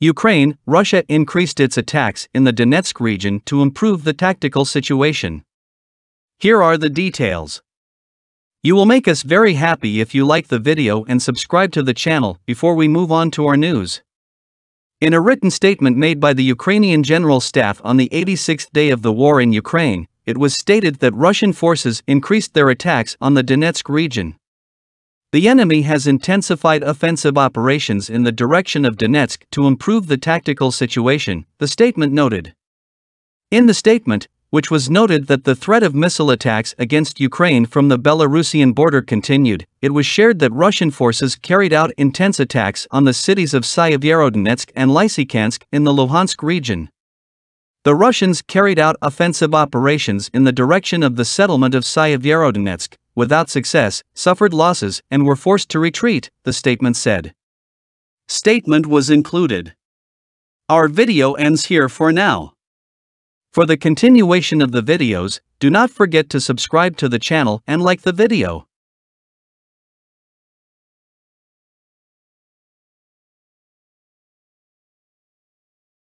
Ukraine, Russia increased its attacks in the Donetsk region to improve the tactical situation. Here are the details. You will make us very happy if you like the video and subscribe to the channel before we move on to our news. In a written statement made by the Ukrainian General Staff on the 86th day of the war in Ukraine, it was stated that Russian forces increased their attacks on the Donetsk region. The enemy has intensified offensive operations in the direction of Donetsk to improve the tactical situation, the statement noted. In the statement, which was noted that the threat of missile attacks against Ukraine from the Belarusian border continued, it was shared that Russian forces carried out intense attacks on the cities of Syevyerodonetsk and Lysychansk in the Luhansk region. The Russians carried out offensive operations in the direction of the settlement of Syevyerodonetsk, without success, suffered losses, and were forced to retreat, the statement said. Statement was included. Our video ends here for now. For the continuation of the videos, do not forget to subscribe to the channel and like the video.